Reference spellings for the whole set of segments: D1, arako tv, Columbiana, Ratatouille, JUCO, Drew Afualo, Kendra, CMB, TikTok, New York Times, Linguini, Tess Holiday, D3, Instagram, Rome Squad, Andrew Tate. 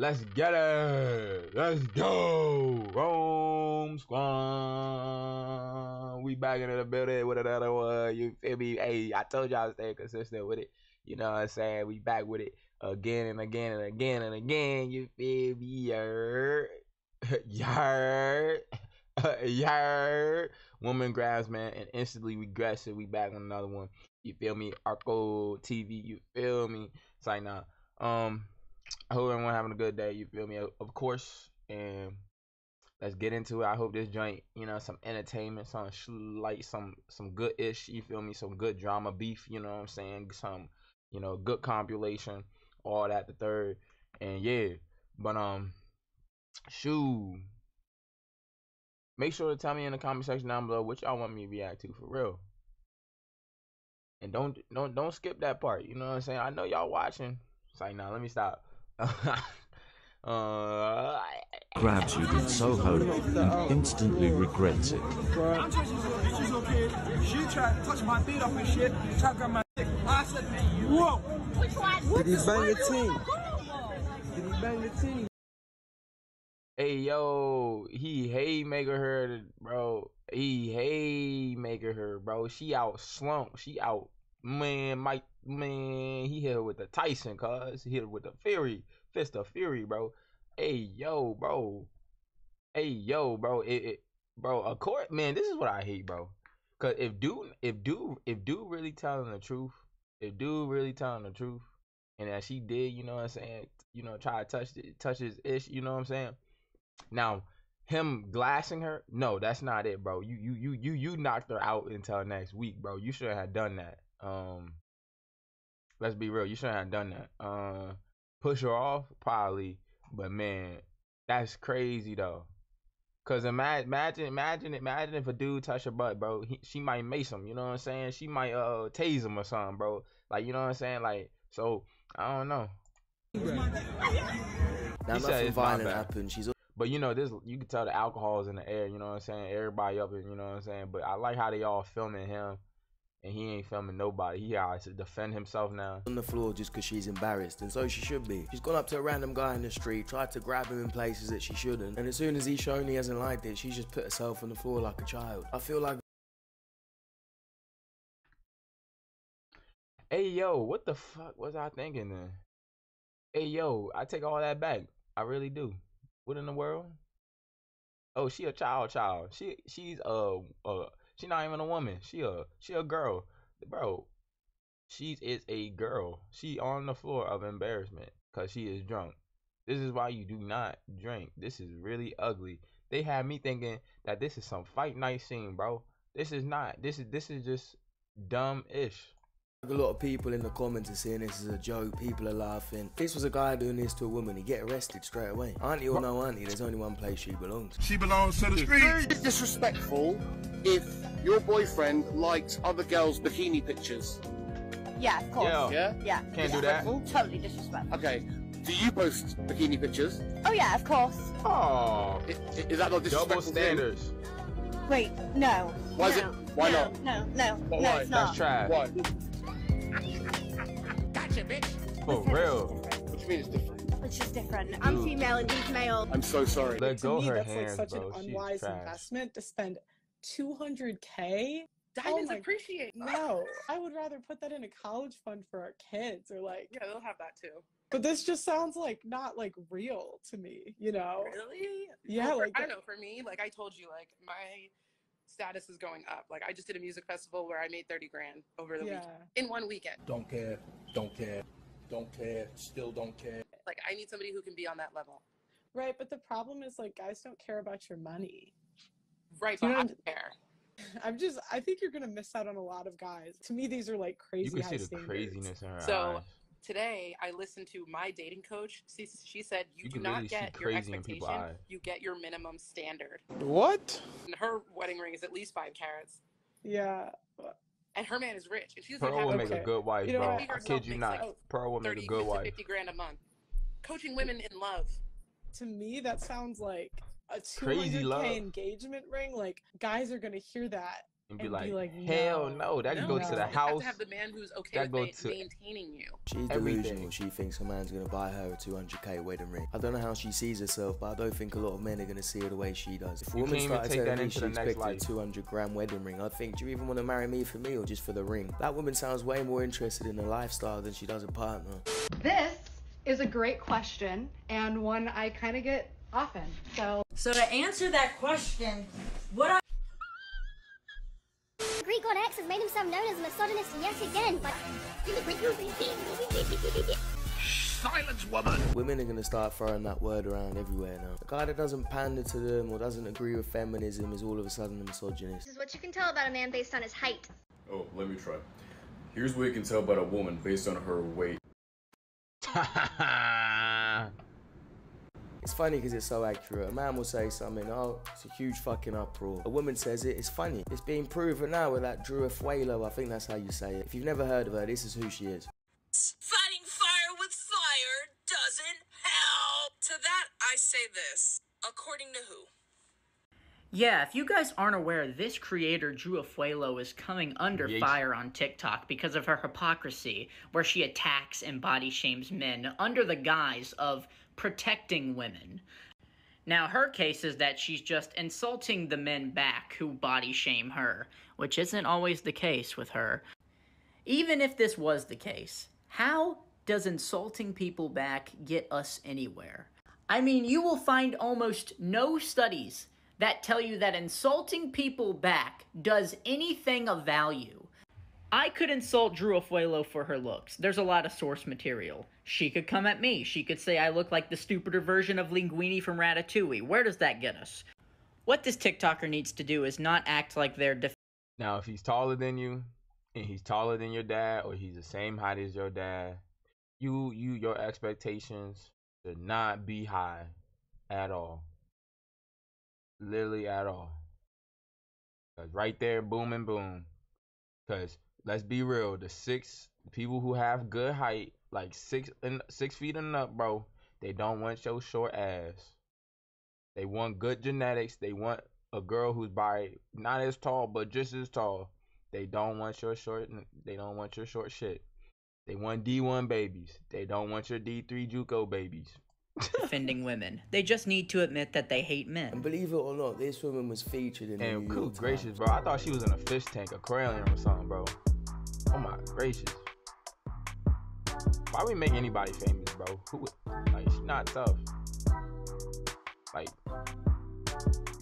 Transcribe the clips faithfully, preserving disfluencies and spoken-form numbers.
Let's get it. Let's go. Rome Squad. We back into the building with another one. You feel me? Hey, I told y'all to stay consistent with it. You know what I'm saying? We back with it again and again and again and again. You feel me? Yard. Yard. Yard. Woman grabs man and instantly regrets it. We back on another one. You feel me? ARAKO T V. You feel me? It's like, nah. Um. I hope everyone having a good day, you feel me, of course, and let's get into it. I hope this joint, you know, some entertainment, some light, some some good-ish, you feel me, some good drama beef, you know what I'm saying, some, you know, good compilation, all that, the third, and yeah, but, um, shoot, make sure to tell me in the comment section down below what y'all want me to react to, for real, and don't, don't, don't skip that part, you know what I'm saying, I know y'all watching, it's like, nah, let me stop. uh, Grabs you in Soho and instantly regrets it. I'm touching some bitches up here. She tried to touch my feet off and shit. She tried to grab my dick. I said, whoa. Did he bang the team? Did he bang the team? Hey, yo. He haymaker her, bro. He haymaker her, bro. She out slump. She out. Man, Mike, man, he hit her with the Tyson, cuz. He hit her with the Fury. Fist of Fury, bro. Hey, yo, bro. Hey, yo, bro. It, it, bro, of course, man, this is what I hate, bro. Cause if dude, if dude, if dude really telling the truth, if dude really telling the truth, and that she did, you know what I'm saying, you know, try to touch, touch his ish, you know what I'm saying? Now, him glassing her, no, that's not it, bro. You, you, you, you, you knocked her out until next week, bro. You shouldn't have done that. Um, let's be real. You shouldn't have done that. Uh, push her off probably, but man, that's crazy though. Cause imagine, imagine, imagine, imagine if a dude touch her butt, bro. He, she might mace him. You know what I'm saying? She might uh tase him or something, bro. Like you know what I'm saying? Like so, I don't know. That nothing violent happened. She's. But you know this. You can tell the alcohol's in the air. You know what I'm saying? Everybody up in. You know what I'm saying? But I like how they all filming him. And he ain't filming nobody. He has to defend himself now. On the floor just because she's embarrassed, and so she should be. She's gone up to a random guy in the street, tried to grab him in places that she shouldn't. And as soon as he's shown he hasn't liked it, she just put herself on the floor like a child. I feel like... Hey, yo, what the fuck was I thinking then? Hey, yo, I take all that back. I really do. What in the world? Oh, she a child child. She, she's a... a She not even a woman. She a she a girl, bro. She is a girl. She on the floor of embarrassment because she is drunk. This is why you do not drink. This is really ugly. They had me thinking that this is some fight night scene, bro. This is not. This is this is just dumb ish. A lot of people in the comments are saying this is a joke. People are laughing. This was a guy doing this to a woman. He get arrested straight away. Auntie or no auntie, there's only one place she belongs. She belongs to the street. It's disrespectful if your boyfriend likes other girls' bikini pictures. Yeah, of course. Yo, yeah, yeah. Can't do that. Totally disrespectful. Okay. Do you post bikini pictures? Oh yeah, of course. Oh, is, is that not disrespectful? Double standards. Thing? Wait, no. Why no, is it? Why no, not? No, no, no. Why? No, it's not. That's trash. Why? Gotcha, bitch. For real. What do you mean it's different? It's just different. I'm Ooh. female and he's male. I'm so sorry. Let to go me, her that's hands, like such bro. an unwise investment to spend two hundred K. Diamonds oh appreciate. No, I would rather put that in a college fund for our kids, or like yeah, they'll have that too. But this just sounds like not like real to me, you know? Really? Yeah. Oh, like for, I don't know. For me, like I told you, like my status is going up. Like I just did a music festival where I made thirty grand over the yeah. weekend in one weekend. Don't care. Don't care. Don't care. Still don't care. Like I need somebody who can be on that level. Right, but the problem is like guys don't care about your money. Right, but you know, I'm there. I'm just, I think you're going to miss out on a lot of guys. To me, these are like crazy You can high see the standards. Craziness in her So eyes. Today I listened to my dating coach. She, she said, you, you do not really get your expectation. You get your minimum standard. What? And her wedding ring is at least five carats. Yeah. And her man is rich. And she's Pearl like, will make okay. a good wife, you know, bro. I kid you not. Like Pearl will make a good wife. fifty grand a month. Coaching women in love. To me, that sounds like... a two hundred K engagement ring, like guys are gonna hear that and be, and like, be like, hell no, that no, can go no. to the house. You have to have the man who's okay with ma to maintaining you. She's delusional. She thinks her man's gonna buy her a two hundred K wedding ring. I don't know how she sees herself, but I don't think a lot of men are gonna see her the way she does. If a woman started telling me she expected a two hundred grand wedding ring, I'd think, do you even want to marry me for me or just for the ring? That woman sounds way more interested in her lifestyle than she does a partner. This is a great question, and one I kind of get often, so. So to answer that question, what I Greek god X has made himself known as a misogynist yet again, but silence, woman! Women are gonna start throwing that word around everywhere now. The guy that doesn't pander to them or doesn't agree with feminism is all of a sudden a misogynist. This is what you can tell about a man based on his height. Oh, let me try. Here's what you can tell about a woman based on her weight. It's funny because it's so accurate. A man will say something, oh, it's a huge fucking uproar. A woman says it, it's funny. It's being proven now with that Drew Afualo, I think that's how you say it. If you've never heard of her, this is who she is. Fighting fire with fire doesn't help. To that, I say this, according to who? Yeah, if you guys aren't aware, this creator, Drew Afualo, is coming under Yeesh. fire on TikTok because of her hypocrisy, where she attacks and body shames men under the guise of protecting women. Now, her case is that she's just insulting the men back who body shame her, which isn't always the case with her. Even if this was the case, how does insulting people back get us anywhere? I mean, you will find almost no studies that tell you that insulting people back does anything of value. I could insult Drew Afualo for her looks. There's a lot of source material. She could come at me. She could say I look like the stupider version of Linguini from Ratatouille. Where does that get us? What this TikToker needs to do is not act like they're def- Now, if he's taller than you, and he's taller than your dad, or he's the same height as your dad, you, you, your expectations should not be high at all. Literally at all. Cause right there, boom and boom. Cause let's be real, the six people who have good height, like six and six feet and up, bro, they don't want your short ass. They want good genetics. They want a girl who's by not as tall, but just as tall. They don't want your short. They don't want your short shit. They want D one babies. They don't want your D three JUCO babies. Defending women. They just need to admit that they hate men. And believe it or not, this woman was featured in and the New York Times. Gracious, bro. I thought she was in a fish tank, aquarium or something, bro. Oh my gracious. Why we make anybody famous, bro? Who like she's not tough. Like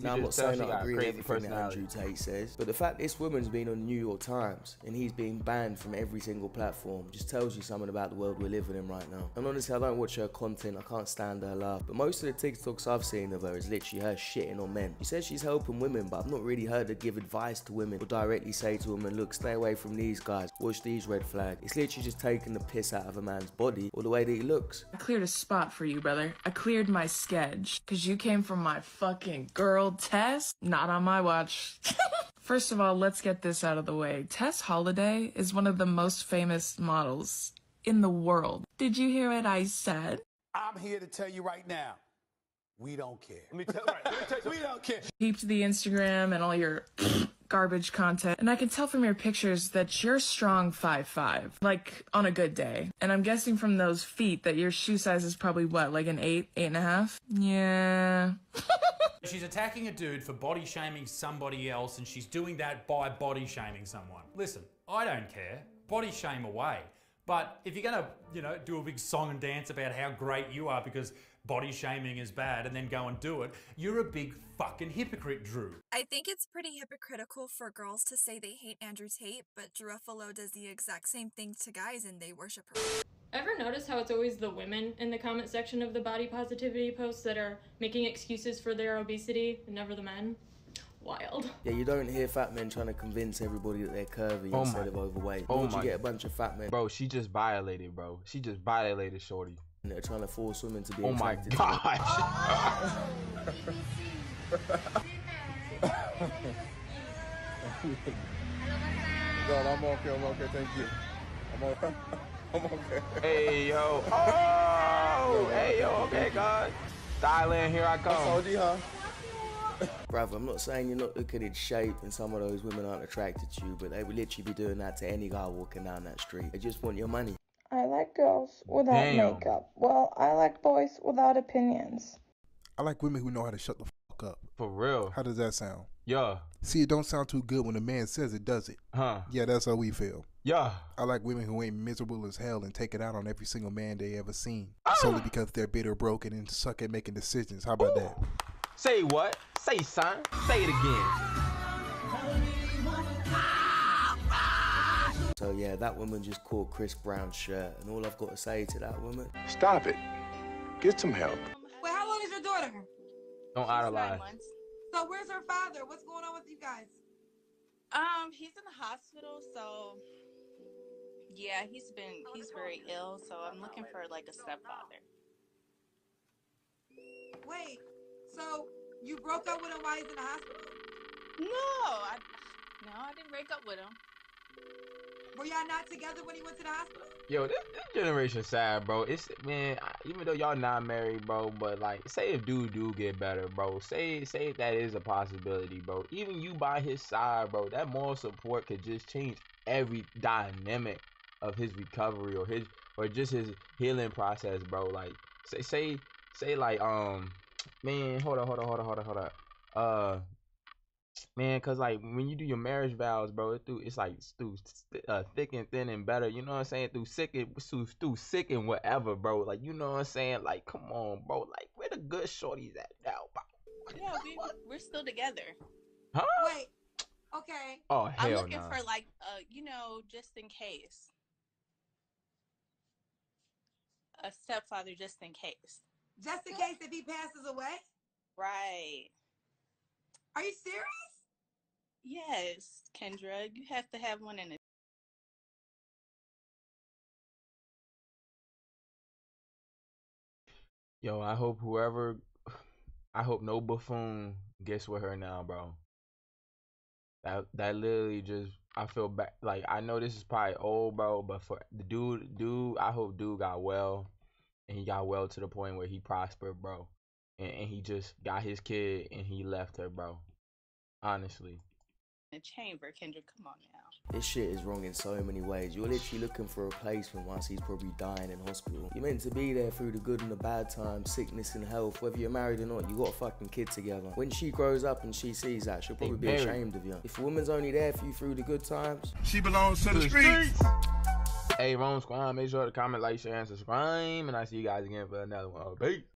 Now, I'm not saying I agree with everything that Andrew Tate says, but the fact this woman's been on New York Times and he's been banned from every single platform just tells you something about the world we're living in right now. And honestly, I don't watch her content, I can't stand her laugh, but most of the TikToks I've seen of her is literally her shitting on men. She says she's helping women, but I've not really heard her give advice to women or directly say to women, look, stay away from these guys, watch these red flags. It's literally just taking the piss out of a man's body or the way that he looks. I cleared a spot for you, brother. I cleared my sketch, because you came from my fucking girl. Tess? Not on my watch. First of all, let's get this out of the way. Tess Holiday is one of the most famous models in the world. Did you hear what I said? I'm here to tell you right now, we don't care. Let me tell, right, let me tell you, we don't care. Peeped the Instagram and all your garbage content, and I can tell from your pictures that you're strong five five, like on a good day. And I'm guessing from those feet that your shoe size is probably what, like an eight, eight and a half? Yeah. She's attacking a dude for body shaming somebody else, and she's doing that by body shaming someone. Listen, I don't care. Body shame away. But if you're gonna, you know, do a big song and dance about how great you are because body shaming is bad and then go and do it, you're a big fucking hypocrite, Drew. I think it's pretty hypocritical for girls to say they hate Andrew Tate, but Drew Afualo does the exact same thing to guys and they worship her. Ever notice how it's always the women in the comment section of the body positivity posts that are making excuses for their obesity and never the men? Wild. Yeah, you don't hear fat men trying to convince everybody that they're curvy oh instead my. of overweight. Oh Once you get a bunch of fat men. Bro, she just violated, bro. She just violated Shorty. And they're trying to force women to be Oh my gosh. Oh, God, I'm okay, I'm okay, thank you. I'm okay. I'm okay. Hey yo. Oh, hey yo, okay, God. Thailand, here I come. I told you, huh? Brother, I'm not saying you're not looking in shape and some of those women aren't attracted to you, but they would literally be doing that to any guy walking down that street. They just want your money. I like girls without Damn. makeup. Well, I like boys without opinions. I like women who know how to shut the fuck up. For real. How does that sound? Yeah. See, it don't sound too good when a man says it, does it? Huh. Yeah, that's how we feel. Yeah. I like women who ain't miserable as hell and take it out on every single man they ever seen. Ah. Solely because they're bitter, broken, and suck at making decisions. How about Ooh. that? Say what? Say son. Say it again. So yeah, that woman just called Chris Brown's shirt, and all I've got to say to that woman: stop it. Get some help. Wait, how long is your daughter? Don't idolize. So where's her father? What's going on with you guys? Um, he's in the hospital, so yeah, he's been he's very ill, so I'm looking for like a stepfather. Wait, so you broke up with him while he's in the hospital? No, I no, I didn't break up with him. Were y'all not together when he went to the hospital? Yo, this, this generation sad, bro. It's, man, even though y'all not married, bro, but like, say if dude do get better, bro. Say say if that is a possibility, bro. Even you by his side, bro, that moral support could just change every dynamic of his recovery or his or just his healing process, bro. Like, say say say like, um, man, hold on, hold on, hold on, hold on, hold on. Uh. Man, cause like when you do your marriage vows, bro, it's through it's like it's through uh, thick and thin and better. You know what I'm saying? Through sick and through, through sick and whatever, bro. Like you know what I'm saying? Like come on, bro. Like where the good shorties at now, bro? Yeah, we, we're still together. Huh? Wait. Okay. Oh hell no. I'm looking nah. for like uh you know just in case a stepfather, just in case. Just in case if he passes away. Right. Are you serious? Yes, Kendra, you have to have one in it. Yo, I hope whoever, I hope no buffoon gets with her now, bro. That that literally just, I feel bad. Like I know this is probably old, bro, but for the dude, dude, I hope dude got well, and he got well to the point where he prospered, bro, and, and he just got his kid and he left her, bro. Honestly. The chamber, Kendra, come on now. This shit is wrong in so many ways. You're literally looking for a replacement once he's probably dying in hospital. You're meant to be there through the good and the bad times, sickness and health. Whether you're married or not, you got a fucking kid together. When she grows up and she sees that, she'll probably be ashamed of you. If a woman's only there for you through the good times, she belongs to the streets. Hey, Rome Squad, make sure to comment, like, share, and subscribe. And I see you guys again for another one. Oh, babe.